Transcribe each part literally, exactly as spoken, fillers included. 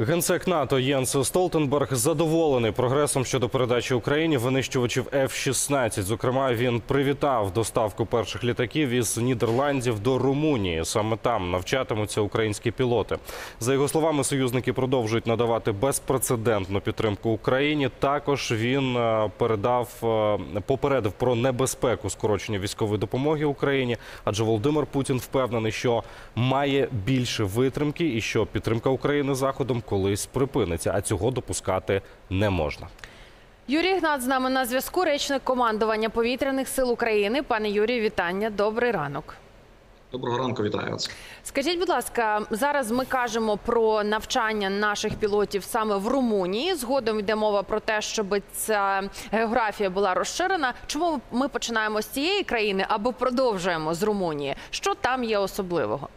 Генсек НАТО Єнс Столтенберг задоволений прогресом щодо передачі Україні винищувачів Ф шістнадцять. Зокрема, він привітав доставку перших літаків із Нідерландів до Румунії. Саме там навчатимуться українські пілоти. За його словами, союзники продовжують надавати безпрецедентну підтримку Україні. Також він передав, попередив про небезпеку скорочення військової допомоги Україні, адже Володимир Путін впевнений, що має більше витримки і що підтримка України Заходом колись припиниться, а цього допускати не можна. Юрій Ігнат з нами на зв'язку, речник командування Повітряних сил України. Пане Юрію, вітання, добрий ранок. Доброго ранку, вітаю вас. Скажіть, будь ласка, зараз ми кажемо про навчання наших пілотів саме в Румунії. Згодом йде мова про те, щоб ця географія була розширена. Чому ми починаємо з цієї країни або продовжуємо з Румунії? Що там є особливого?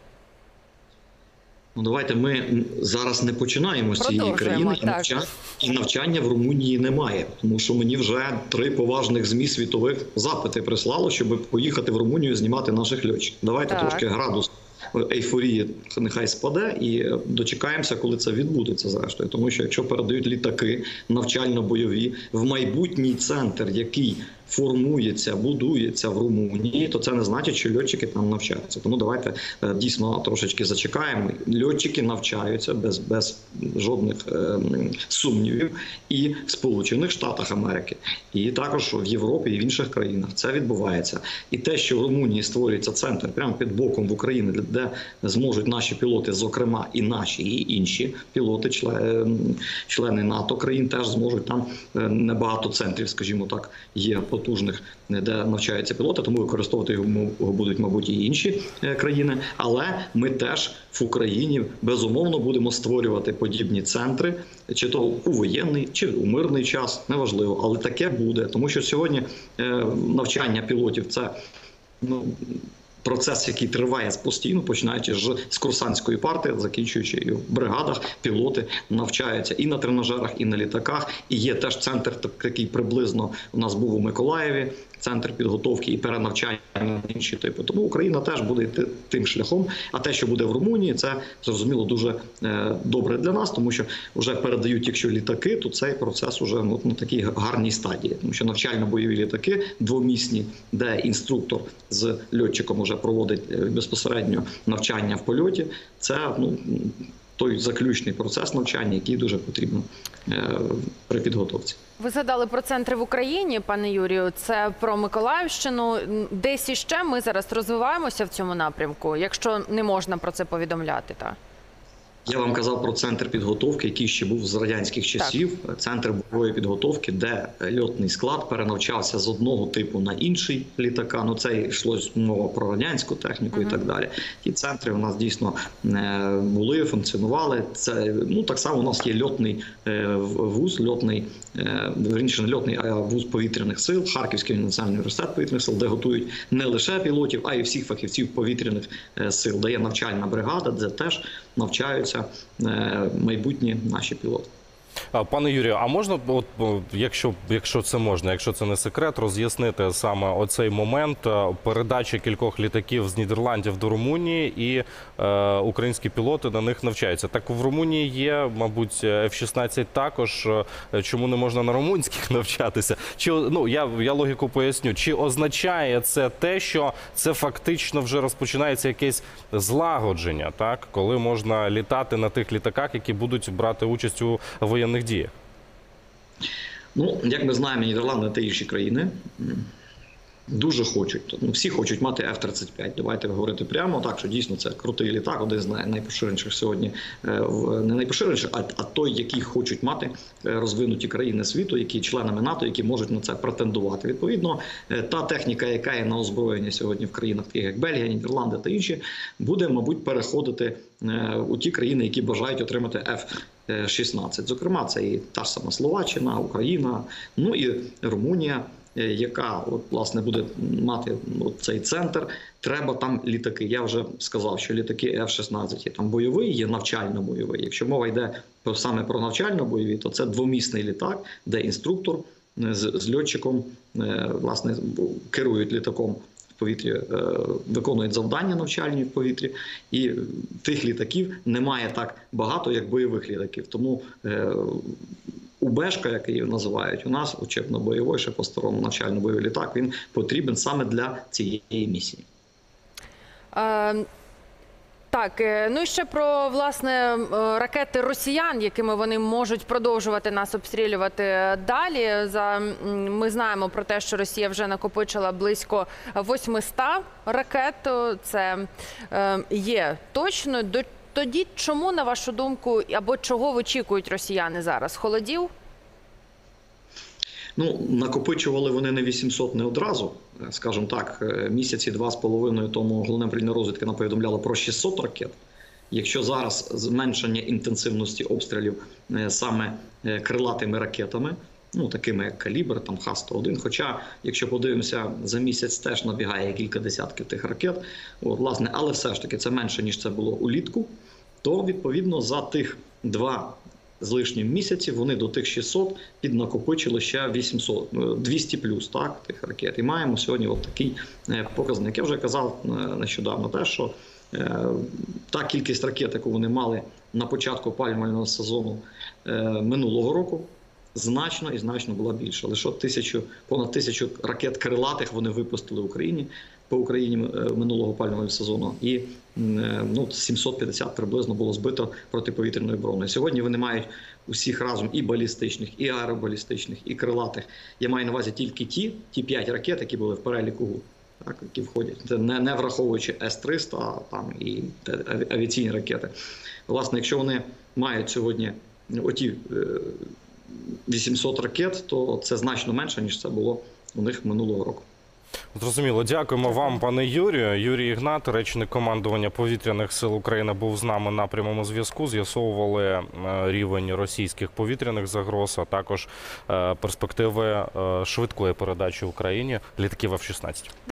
Ну, давайте ми зараз не починаємо з цієї країни, і навчання, і навчання в Румунії немає. Тому що мені вже три поважних ЗМІ світових запити прислало, щоб поїхати в Румунію знімати наших льотчиків. Давайте так. Трошки градус ейфорії нехай спаде і дочекаємося, коли це відбудеться зрештою. Тому що якщо передають літаки навчально-бойові в майбутній центр, який формується, будується в Румунії, то це не значить, що льотчики там навчаються. Тому давайте дійсно трошечки зачекаємо. Льотчики навчаються без, без жодних е, сумнівів і в Сполучених Штатах Америки, і також в Європі і в інших країнах. Це відбувається. І те, що в Румунії створюється центр прямо під боком в Україні, де зможуть наші пілоти, зокрема і наші, і інші пілоти, член, члени НАТО країн, теж зможуть там небагато центрів, скажімо так, є по потужних, де навчаються пілоти, тому використовувати його будуть, мабуть, і інші країни. Але ми теж в Україні, безумовно, будемо створювати подібні центри, чи то у воєнний, чи у мирний час, неважливо. Але таке буде, тому що сьогодні навчання пілотів – це, ну, процес, який триває постійно, починаючи з курсантської парти, закінчуючи і в бригадах, пілоти навчаються і на тренажерах, і на літаках. І є теж центр, який приблизно у нас був у Миколаєві, центр підготовки і перенавчання на інші типи. Тому Україна теж буде йти тим шляхом. А те, що буде в Румунії, це, зрозуміло, дуже добре для нас, тому що вже передають, якщо літаки, то цей процес уже, ну, на такій гарній стадії. Тому що навчально-бойові літаки двомісні, де інструктор з льотчиком вже проводить безпосередньо навчання в польоті, це, ну, той заключний процес навчання, який дуже потрібен при підготовці. Ви згадали про центри в Україні, пане Юрію, це про Миколаївщину. Десь іще ми зараз розвиваємося в цьому напрямку, якщо не можна про це повідомляти, так? Я вам казав про центр підготовки, який ще був з радянських часів. Так. Центр бойової підготовки, де льотний склад перенавчався з одного типу на інший літака. Ну, це йшло мова про радянську техніку, угу, і так далі. Ті центри у нас дійсно були, функціонували. Це, ну, так само у нас є льотний вуз, льотний, верніше, льотний вуз повітряних сил, Харківський національний університет повітряних сил, де готують не лише пілотів, а й всіх фахівців повітряних сил. Де є навчальна бригада, де теж навчаються майбутні наші пілоти. Пане Юрію, а можна, от, якщо, якщо це можна, якщо це не секрет, роз'яснити саме оцей момент передачі кількох літаків з Нідерландів до Румунії, і е, українські пілоти на них навчаються. Так в Румунії є, мабуть, Ф шістнадцять також. Чому не можна на румунських навчатися? Чи, ну, я, я логіку поясню. Чи означає це те, що це фактично вже розпочинається якесь злагодження, так? Коли можна літати на тих літаках, які будуть брати участь у воєнних діях? Ну, як ми знаємо, Нідерланди та інші країни дуже хочуть, ну, всі хочуть мати Ф тридцять п'ять. Давайте говорити прямо так, що дійсно це крутий літак, один з найпоширеніших сьогодні, не найпоширеніших, а, а той, який хочуть мати розвинуті країни світу, які членами НАТО, які можуть на це претендувати. Відповідно, та техніка, яка є на озброєння сьогодні в країнах, таких як Бельгія, Нідерланди та інші, буде, мабуть, переходити у ті країни, які бажають отримати Ф шістнадцять. Зокрема, це і та ж сама Словаччина, Україна, ну і Румунія, яка, от, власне, буде мати цей центр. Треба там літаки. Я вже сказав, що літаки Ф шістнадцять є там бойовий, є навчально-бойовий. Якщо мова йде саме про навчально-бойові, то це двомісний літак, де інструктор з, з льотчиком, власне, керують літаком повітрі виконують завдання навчальні в повітрі, і тих літаків немає так багато, як бойових літаків. Тому УБ-шка, як її називають у нас, учебно-бойовий, ще по-старому навчально-бойовий літак, він потрібен саме для цієї місії. А... Так, ну і ще про, власне, ракети росіян, якими вони можуть продовжувати нас обстрілювати далі. Ми знаємо про те, що Росія вже накопичила близько восьмисот ракет. Це є точно. Тоді чому, на вашу думку, або чого очікують росіяни зараз? Холодів? Ну, накопичували вони не вісімсот, не одразу. Скажімо так, місяці два з половиною тому Головне управління розвідки нам повідомляло про шістсот ракет. Якщо зараз зменшення інтенсивності обстрілів саме крилатими ракетами, ну такими як Калібр, там Х сто один, хоча, якщо подивимося, за місяць теж набігає кілька десятків тих ракет, от, власне, але все ж таки це менше, ніж це було улітку, то, відповідно, за тих два з лишнім місяці вони до тих шістсот піднакопичили ще вісімсот, двісті плюс, так, тих ракет. І маємо сьогодні от такий показник. Я вже казав нещодавно те, що та кількість ракет, яку вони мали на початку опалювального сезону минулого року, значно і значно була більша. Лише тисячу, понад тисячу ракет крилатих вони випустили в Україні, по Україні минулого опалювального сезону. І ну, сімсот п'ятдесят приблизно було збито протиповітряною обороною. Сьогодні вони мають усіх разом і балістичних, і аеробалістичних, і крилатих. Я маю на увазі тільки ті, ті п'ять ракет, які були в переліку, так, які входять. Це не, не враховуючи С триста, а там і авіаційні ракети. Власне, якщо вони мають сьогодні оті вісімсот ракет, то це значно менше, ніж це було у них минулого року. Зрозуміло. Дякуємо вам, пане Юрію. Юрій Ігнат, речник командування повітряних сил України, був з нами на прямому зв'язку. З'ясовували рівень російських повітряних загроз, а також перспективи швидкої передачі Україні літаків Ф шістнадцять.